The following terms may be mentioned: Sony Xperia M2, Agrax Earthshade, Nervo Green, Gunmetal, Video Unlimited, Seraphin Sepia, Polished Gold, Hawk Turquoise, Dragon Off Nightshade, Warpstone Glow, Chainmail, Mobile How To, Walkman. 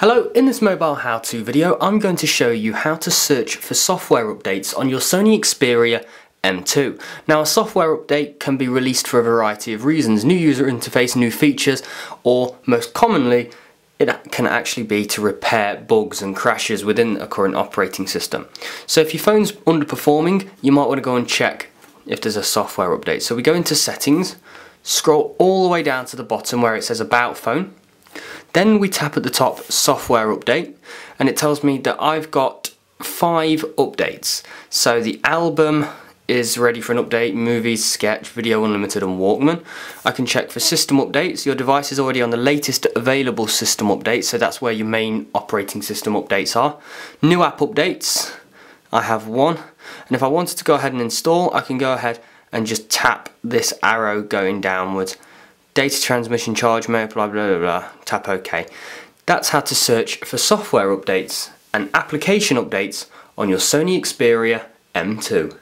Hello, in this mobile how-to video I'm going to show you how to search for software updates on your Sony Xperia M2. Now, a software update can be released for a variety of reasons: new user interface, new features, or most commonly it can actually be to repair bugs and crashes within a current operating system. So if your phone's underperforming, you might want to go and check if there's a software update. So we go into settings, scroll all the way down to the bottom where it says about phone. Then we tap at the top, software update, and it tells me that I've got 5 updates. So the album is ready for an update, movies, sketch, video unlimited and Walkman. I can check for system updates. Your device is already on the latest available system update, so that's where your main operating system updates are. New app updates, I have one, and if I wanted to go ahead and install, I can go ahead and just tap this arrow going downwards. Data transmission charge mode, blah blah blah blah, tap OK. That's how to search for software updates and application updates on your Sony Xperia M2.